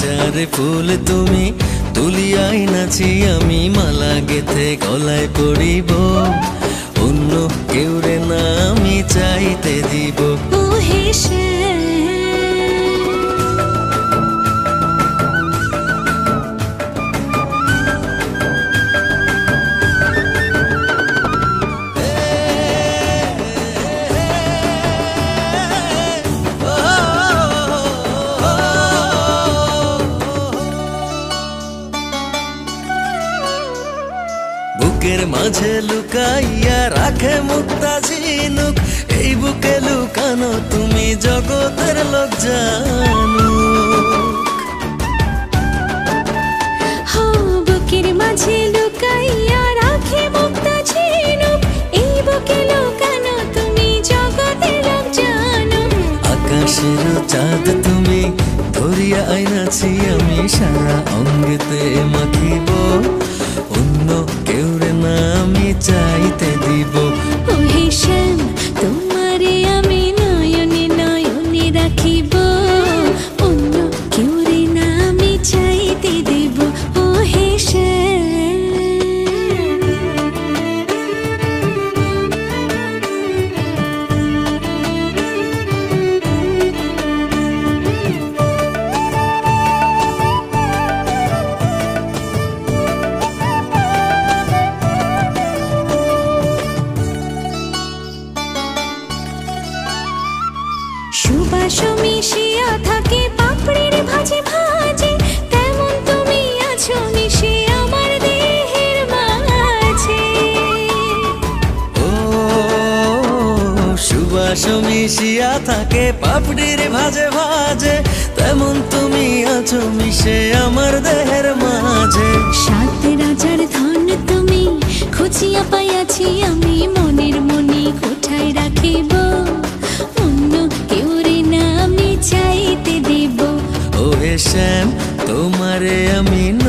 চারে ফুল তুমি তুলিয়াই নাচি আমি মালা গেথে গলায় পরিব অন্য কেউরে না আমি চাইতে দিব माझे लुकाइया राखे मुक्ता झिनुक एई बुके लुकानो तुमी जगतेर लोक जानो हाँ बुकेर माझे लुकाइया राखे मुक्ता झिनुक एई बुके लुकानो तुमी जगतेर लोक जानो आकाशेर चाँद तुमी धरिया आइनाछि आमी सारा अंगेते माखिबो অন্য কেউরে না আমি চাইতে দিব ও হে শ্যাম তোমারে আমি নয়নে নয়নে রাখিব অন্য কেউরে না আমি চাইতে দিব ও হে শ্যাম মিশিয়া থাকে পাপড়ির ভাজে ভাজে তেমন তুমি আছো মিশে আমার দেহের মাঝে সাত রাজার ধন তুমি খুঁজিয়া পাইয়াছি আমি মনের মনি কোঠায় রাখিব অন্য কেউরে না আমি চাইতে দেব ও হে শ্যাম তোমারে আমি